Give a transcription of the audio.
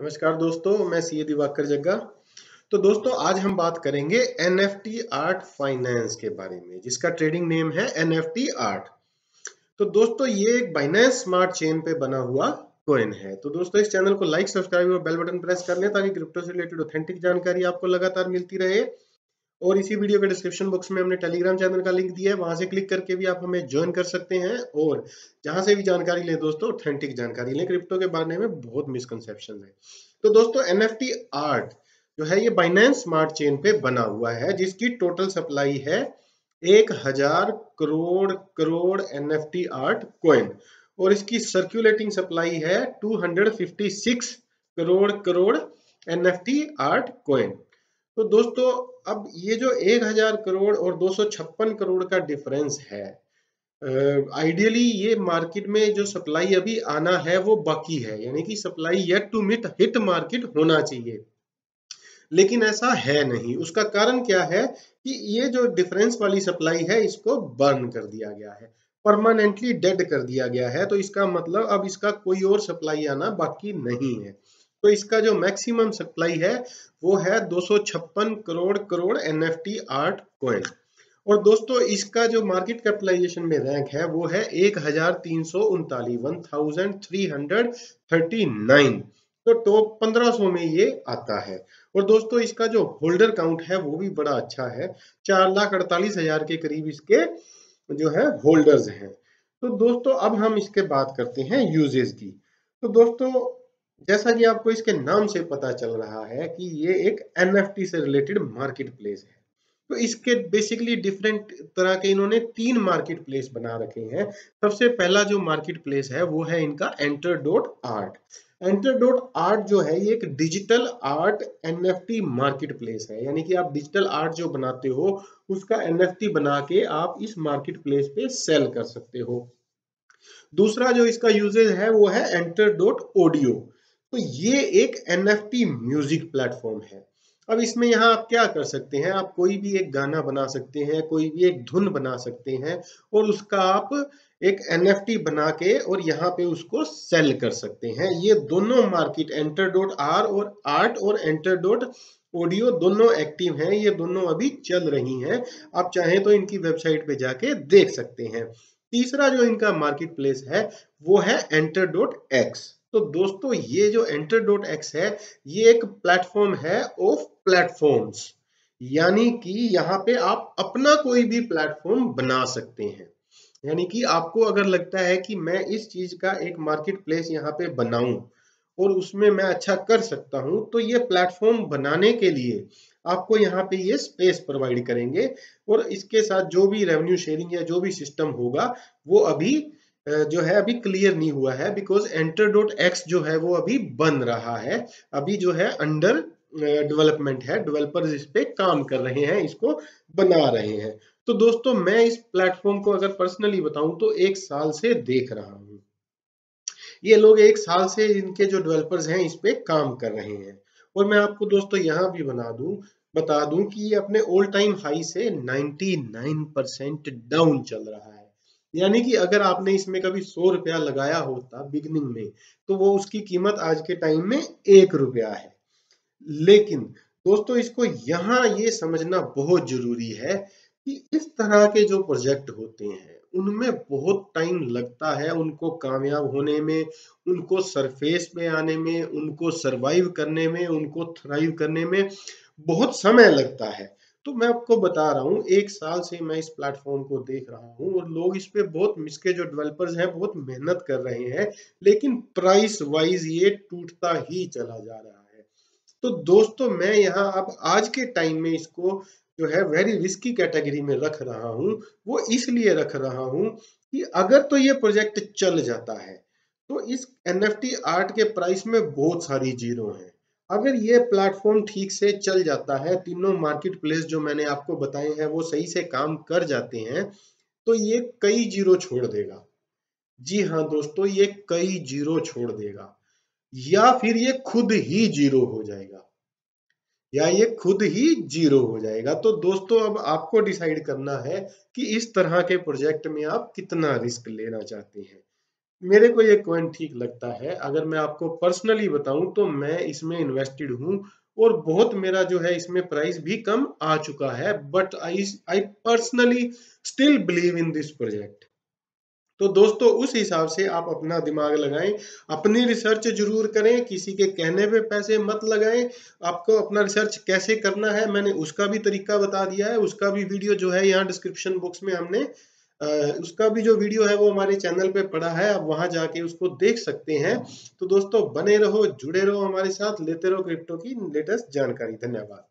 नमस्कार दोस्तों, मैं सीए दिवाकर जग्गा। तो दोस्तों आज हम बात करेंगे एनएफटी आर्ट फाइनेंस के बारे में, जिसका ट्रेडिंग नेम है एनएफटी आर्ट। तो दोस्तों ये एक बाइनांस स्मार्ट चेन पे बना हुआ कॉइन है। तो दोस्तों इस चैनल को लाइक, सब्सक्राइब और बेल बटन प्रेस कर लें ताकि क्रिप्टो से रिलेटेड ऑथेंटिक जानकारी आपको लगातार मिलती रहे। और इसी वीडियो के डिस्क्रिप्शन बॉक्स में हमने टेलीग्राम चैनल का लिंक दिया है, वहां से क्लिक करके भी आप हमें ज्वाइन कर सकते हैं। और जहां से भी जानकारी लें दोस्तों, ऑथेंटिक जानकारी लें। क्रिप्टो के बारे में बहुत मिसकंसेप्शन है। तो दोस्तों एनएफटी आर्ट जो है ये बाइनांस स्मार्ट चेन पे बना हुआ है, जिसकी टोटल सप्लाई है 1000 करोड़ एनएफटी आर्ट कॉइन और इसकी सर्क्यूलेटिंग सप्लाई है 256 करोड़ एनएफटी आर्ट कॉइन। तो दोस्तों अब ये जो 1000 करोड़ और 256 करोड़ का डिफरेंस है, आइडियली ये मार्केट में जो सप्लाई अभी आना है वो बाकी है, यानी कि supply yet to hit market होना चाहिए, लेकिन ऐसा है नहीं। उसका कारण क्या है कि ये जो डिफरेंस वाली सप्लाई है इसको बर्न कर दिया गया है, परमानेंटली डेड कर दिया गया है। तो इसका मतलब अब इसका कोई और सप्लाई आना बाकी नहीं है। तो इसका जो मैक्सिमम सप्लाई है वो है 256 करोड़ एनएफटी आर्ट कॉइन। और दोस्तों इसका जो मार्केट कैपिटलाइजेशन में रैंक है वो है 1339। तो टॉप 1500 में ये आता है। और दोस्तों इसका जो होल्डर काउंट है वो भी बड़ा अच्छा है, 4,48,000 के करीब इसके जो है होल्डर्स हैं। तो दोस्तों अब हम इसके बात करते हैं यूजेस की। तो दोस्तों जैसा कि आपको इसके नाम से पता चल रहा है कि ये एक एनएफटी से रिलेटेड मार्केट प्लेस है। तो इसके बेसिकली डिफरेंट तरह के इन्होंने 3 मार्केट प्लेस बना रखे हैं। सबसे पहला जो मार्केट प्लेस है वो है इनका एंटरडोट आर्ट। एंटरडोट आर्ट जो है ये एक digital art NFT market place है, यानी कि आप डिजिटल आर्ट जो बनाते हो उसका एनएफटी बना के आप इस मार्केट प्लेस पे सेल कर सकते हो। दूसरा जो इसका यूजेज है वो है एंटरडोट ओडियो। तो ये एक एनएफटी म्यूजिक प्लेटफॉर्म है। अब इसमें यहाँ आप क्या कर सकते हैं, आप कोई भी एक गाना बना सकते हैं, कोई भी एक धुन बना सकते हैं और उसका आप एक एनएफटी बना के और यहाँ पे उसको सेल कर सकते हैं। ये दोनों मार्केट एंटरडोट आर्ट और एंटरडोट ऑडियो दोनों एक्टिव हैं, ये दोनों अभी चल रही हैं। आप चाहें तो इनकी वेबसाइट पे जाके देख सकते हैं। तीसरा जो इनका मार्केट प्लेस है वो है एंटरडोट एक्स। तो दोस्तों ये जो एंटरडोट एक्स है ये एक प्लेटफॉर्म है ऑफ प्लेटफॉर्म्स, यानी कि यहाँ पे आप अपना कोई भी प्लेटफॉर्म बना सकते हैं। यानी कि आपको अगर लगता है कि मैं इस चीज का एक मार्केट प्लेस यहाँ पे बनाऊं और उसमें मैं अच्छा कर सकता हूं, तो ये प्लेटफॉर्म बनाने के लिए आपको यहाँ पे ये स्पेस प्रोवाइड करेंगे। और इसके साथ जो भी रेवेन्यू शेयरिंग या जो भी सिस्टम होगा वो अभी क्लियर नहीं हुआ है, बिकॉज एंटरडोट एक्स जो है वो अभी बन रहा है, अभी जो है अंडर डेवलपमेंट है, डेवलपर्स इस पे काम कर रहे हैं, इसको बना रहे हैं। तो दोस्तों मैं इस प्लेटफॉर्म को अगर पर्सनली बताऊं तो 1 साल से देख रहा हूं। ये लोग 1 साल से इनके जो डेवलपर्स हैं इस पे काम कर रहे हैं। और मैं आपको दोस्तों यहाँ भी बता दूं कि ये अपने ऑल टाइम हाई से 99% डाउन चल रहा है। यानी कि अगर आपने इसमें कभी 100 रुपया लगाया होता बिगनिंग में, तो वो उसकी कीमत आज के टाइम में 1 रुपया है। लेकिन दोस्तों इसको यहाँ ये समझना बहुत जरूरी है कि इस तरह के जो प्रोजेक्ट होते हैं उनमें बहुत टाइम लगता है, उनको कामयाब होने में, उनको सरफेस पे आने में, उनको सरवाइव करने में, उनको थ्राइव करने में बहुत समय लगता है। तो मैं आपको बता रहा हूँ 1 साल से मैं इस प्लेटफॉर्म को देख रहा हूँ और लोग इस पे बहुत इसके जो डेवलपर्स हैं बहुत मेहनत कर रहे हैं, लेकिन प्राइस वाइज ये टूटता ही चला जा रहा है। तो दोस्तों मैं यहाँ अब आज के टाइम में इसको जो है वेरी रिस्की कैटेगरी में रख रहा हूँ। वो इसलिए रख रहा हूँ कि अगर तो ये प्रोजेक्ट चल जाता है तो इस एनएफटी आर्ट के प्राइस में बहुत सारी जीरो हैं। अगर ये प्लेटफॉर्म ठीक से चल जाता है, तीनों मार्केट प्लेस जो मैंने आपको बताए हैं वो सही से काम कर जाते हैं, तो ये कई जीरो छोड़ देगा। जी हाँ दोस्तों, ये कई जीरो छोड़ देगा या फिर ये खुद ही जीरो हो जाएगा तो दोस्तों अब आपको डिसाइड करना है कि इस तरह के प्रोजेक्ट में आप कितना रिस्क लेना चाहते हैं। मेरे को ये कॉइन ठीक लगता है। अगर मैं आपको पर्सनली बताऊं तो मैं इसमें इन्वेस्टेड हूं और बहुत मेरा जो है इसमें प्राइस भी कम आ चुका है, but I personally still believe in this project. तो दोस्तों उस हिसाब से आप अपना दिमाग लगाएं, अपनी रिसर्च जरूर करें, किसी के कहने पे पैसे मत लगाएं। आपको अपना रिसर्च कैसे करना है मैंने उसका भी तरीका बता दिया है, उसका भी वीडियो जो है यहाँ डिस्क्रिप्शन बॉक्स में हमने उसका भी जो वीडियो है वो हमारे चैनल पे पड़ा है, आप वहां जाके उसको देख सकते हैं। तो दोस्तों बने रहो, जुड़े रहो हमारे साथ, लेते रहो क्रिप्टो की लेटेस्ट जानकारी। धन्यवाद।